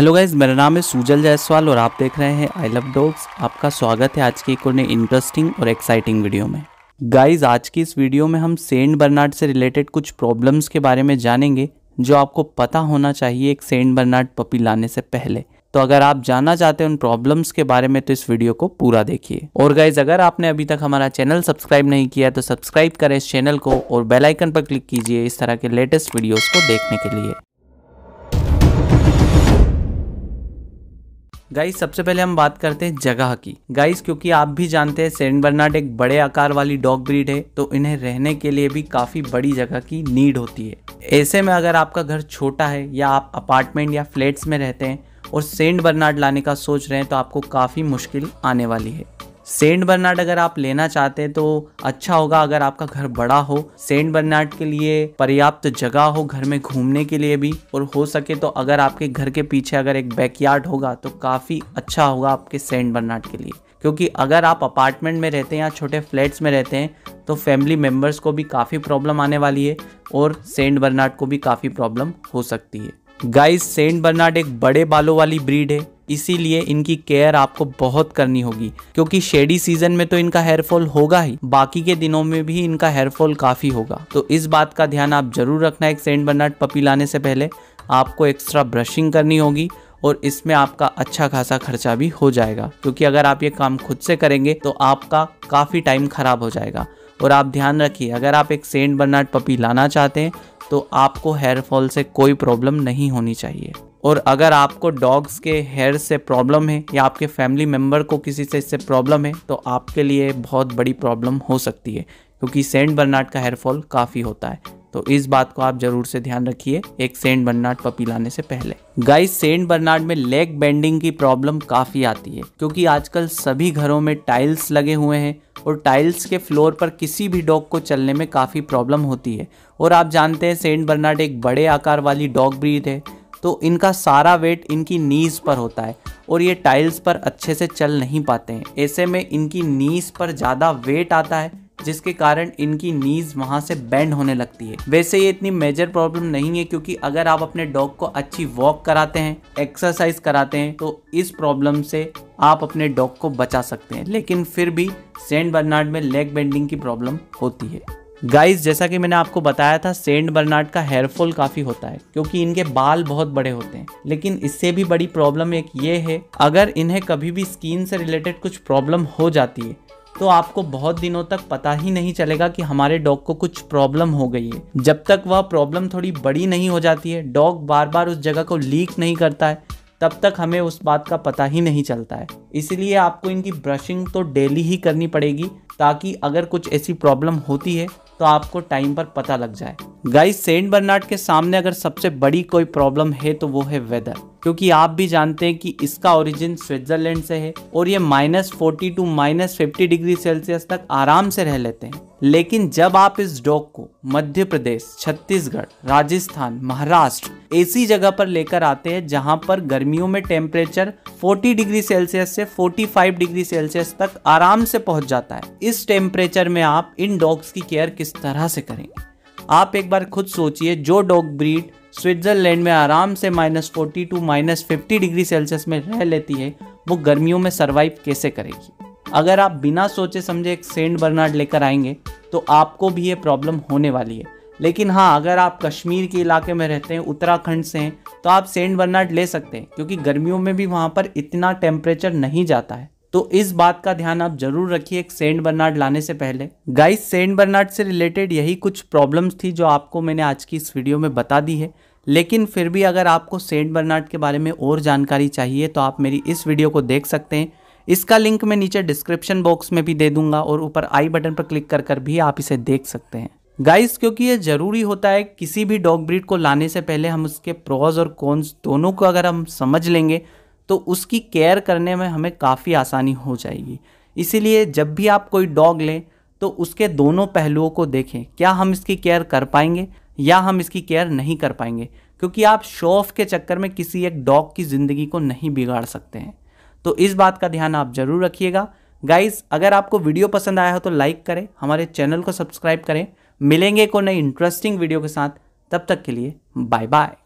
Hello guys, मेरा नाम है सूजल जायसवाल और आप देख रहे हैं आई लव डॉग्स। आपका स्वागत है आज की एक और नई इंटरेस्टिंग और एक्साइटिंग वीडियो में। गाइज, आज की इस वीडियो में हम सेंट बर्नार्ड से रिलेटेड कुछ प्रॉब्लम्स के बारे में जानेंगे जो आपको पता होना चाहिए एक सेंट बर्नार्ड पपी लाने से पहले। तो अगर आप जानना चाहते हैं उन प्रॉब्लम्स के बारे में तो इस वीडियो को पूरा देखिए। और गाइज, अगर आपने अभी तक हमारा चैनल सब्सक्राइब नहीं किया तो सब्सक्राइब करें इस चैनल को और बेल आइकन पर क्लिक कीजिए इस तरह के लेटेस्ट वीडियोस को देखने के लिए। गाइस, सबसे पहले हम बात करते हैं जगह की। गाइस, क्योंकि आप भी जानते हैं सेंट बर्नार्ड एक बड़े आकार वाली डॉग ब्रीड है तो इन्हें रहने के लिए भी काफी बड़ी जगह की नीड होती है। ऐसे में अगर आपका घर छोटा है या आप अपार्टमेंट या फ्लैट्स में रहते हैं और सेंट बर्नार्ड लाने का सोच रहे हैं तो आपको काफ़ी मुश्किल आने वाली है। सेंट बर्नार्ड अगर आप लेना चाहते हैं तो अच्छा होगा अगर आपका घर बड़ा हो, सेंट बर्नार्ड के लिए पर्याप्त जगह हो घर में घूमने के लिए भी, और हो सके तो अगर आपके घर के पीछे अगर एक बैकयार्ड होगा तो काफ़ी अच्छा होगा आपके सेंट बर्नार्ड के लिए। क्योंकि अगर आप अपार्टमेंट में रहते हैं या छोटे फ्लैट्स में रहते हैं तो फैमिली मेम्बर्स को भी काफ़ी प्रॉब्लम आने वाली है और सेंट बर्नार्ड को भी काफ़ी प्रॉब्लम हो सकती है। गाइस, सेंट बर्नार्ड एक बड़े बालों वाली ब्रीड है इसीलिए इनकी केयर आपको बहुत करनी होगी, क्योंकि शेडी सीजन में तो इनका हेयरफॉल होगा ही, बाकी के दिनों में भी इनका हेयरफॉल काफ़ी होगा। तो इस बात का ध्यान आप जरूर रखना। एक सेंट बर्नार्ड पपी लाने से पहले आपको एक्स्ट्रा ब्रशिंग करनी होगी और इसमें आपका अच्छा खासा खर्चा भी हो जाएगा, क्योंकि अगर आप ये काम खुद से करेंगे तो आपका काफ़ी टाइम ख़राब हो जाएगा। और आप ध्यान रखिए, अगर आप एक सेंट बर्नार्ड पपी लाना चाहते हैं तो आपको हेयरफॉल से कोई प्रॉब्लम नहीं होनी चाहिए। और अगर आपको डॉग्स के हेयर से प्रॉब्लम है या आपके फैमिली मेम्बर को किसी से इससे प्रॉब्लम है तो आपके लिए बहुत बड़ी प्रॉब्लम हो सकती है, क्योंकि सेंट बर्नार्ड का हेयरफॉल काफ़ी होता है। तो इस बात को आप जरूर से ध्यान रखिए एक सेंट बर्नार्ड पपी लाने से पहले। गाइस, सेंट बर्नार्ड में लेग बेंडिंग की प्रॉब्लम काफ़ी आती है, क्योंकि आजकल सभी घरों में टाइल्स लगे हुए हैं और टाइल्स के फ्लोर पर किसी भी डॉग को चलने में काफ़ी प्रॉब्लम होती है। और आप जानते हैं सेंट बर्नार्ड एक बड़े आकार वाली डॉग ब्रीड है तो इनका सारा वेट इनकी नीज पर होता है और ये टाइल्स पर अच्छे से चल नहीं पाते हैं। ऐसे में इनकी नीज पर ज़्यादा वेट आता है जिसके कारण इनकी नीज वहाँ से बेंड होने लगती है। वैसे ये इतनी मेजर प्रॉब्लम नहीं है, क्योंकि अगर आप अपने डॉग को अच्छी वॉक कराते हैं, एक्सरसाइज कराते हैं तो इस प्रॉब्लम से आप अपने डॉग को बचा सकते हैं। लेकिन फिर भी सेंट बर्नार्ड में लेग बेंडिंग की प्रॉब्लम होती है। गाइस, जैसा कि मैंने आपको बताया था सेंट बर्नार्ड का हेयरफॉल काफ़ी होता है, क्योंकि इनके बाल बहुत बड़े होते हैं। लेकिन इससे भी बड़ी प्रॉब्लम एक ये है, अगर इन्हें कभी भी स्किन से रिलेटेड कुछ प्रॉब्लम हो जाती है तो आपको बहुत दिनों तक पता ही नहीं चलेगा कि हमारे डॉग को कुछ प्रॉब्लम हो गई है। जब तक वह प्रॉब्लम थोड़ी बड़ी नहीं हो जाती है, डॉग बार बार उस जगह को लीक नहीं करता है, तब तक हमें उस बात का पता ही नहीं चलता है। इसलिए आपको इनकी ब्रशिंग तो डेली ही करनी पड़ेगी, ताकि अगर कुछ ऐसी प्रॉब्लम होती है तो आपको टाइम पर पता लग जाए। गाइस, सेंट बर्नार्ड के सामने अगर सबसे बड़ी कोई प्रॉब्लम है तो वो है वेदर, क्योंकि आप भी जानते हैं कि इसका ओरिजिन स्विट्जरलैंड से है और ये -40 to -50 डिग्री सेल्सियस तक आराम से रह लेते हैं। लेकिन जब आप इस डॉग को मध्य प्रदेश, छत्तीसगढ़, राजस्थान, महाराष्ट्र ऐसी जगह पर लेकर आते हैं जहां पर गर्मियों में टेम्परेचर 40 डिग्री सेल्सियस से 45 डिग्री सेल्सियस तक आराम से पहुंच जाता है, इस टेम्परेचर में आप इन डॉग्स की केयर किस तरह से करेंगे? आप एक बार खुद सोचिए, जो डॉग ब्रीड स्विट्जरलैंड में आराम से -40 to -50 डिग्री सेल्सियस में रह लेती है वो गर्मियों में सर्वाइव कैसे करेगी? अगर आप बिना सोचे समझे एक सेंट बर्नार्ड लेकर आएंगे तो आपको भी ये प्रॉब्लम होने वाली है। लेकिन हाँ, अगर आप कश्मीर के इलाके में रहते हैं, उत्तराखंड से हैं, तो आप सेंट बर्नार्ड ले सकते हैं, क्योंकि गर्मियों में भी वहाँ पर इतना टेम्परेचर नहीं जाता है। तो इस बात का ध्यान आप जरूर रखिए एक सेंट बर्नार्ड लाने से पहले। गाइस, सेंट बर्नार्ड से रिलेटेड यही कुछ प्रॉब्लम्स थी जो आपको मैंने आज की इस वीडियो में बता दी है। लेकिन फिर भी अगर आपको सेंट बर्नार्ड के बारे में और जानकारी चाहिए तो आप मेरी इस वीडियो को देख सकते हैं। इसका लिंक मैं नीचे डिस्क्रिप्शन बॉक्स में भी दे दूंगा और ऊपर आई बटन पर क्लिक कर भी आप इसे देख सकते हैं। गाइस, क्योंकि ये ज़रूरी होता है किसी भी डॉग ब्रीड को लाने से पहले हम उसके प्रोज और कॉन्स दोनों को अगर हम समझ लेंगे तो उसकी केयर करने में हमें काफ़ी आसानी हो जाएगी। इसीलिए जब भी आप कोई डॉग लें तो उसके दोनों पहलुओं को देखें, क्या हम इसकी केयर कर पाएंगे या हम इसकी केयर नहीं कर पाएंगे, क्योंकि आप शो ऑफ के चक्कर में किसी एक डॉग की ज़िंदगी को नहीं बिगाड़ सकते हैं। तो इस बात का ध्यान आप ज़रूर रखिएगा। गाइस, अगर आपको वीडियो पसंद आया हो तो लाइक करें, हमारे चैनल को सब्सक्राइब करें। मिलेंगे को नई इंटरेस्टिंग वीडियो के साथ, तब तक के लिए बाय बाय।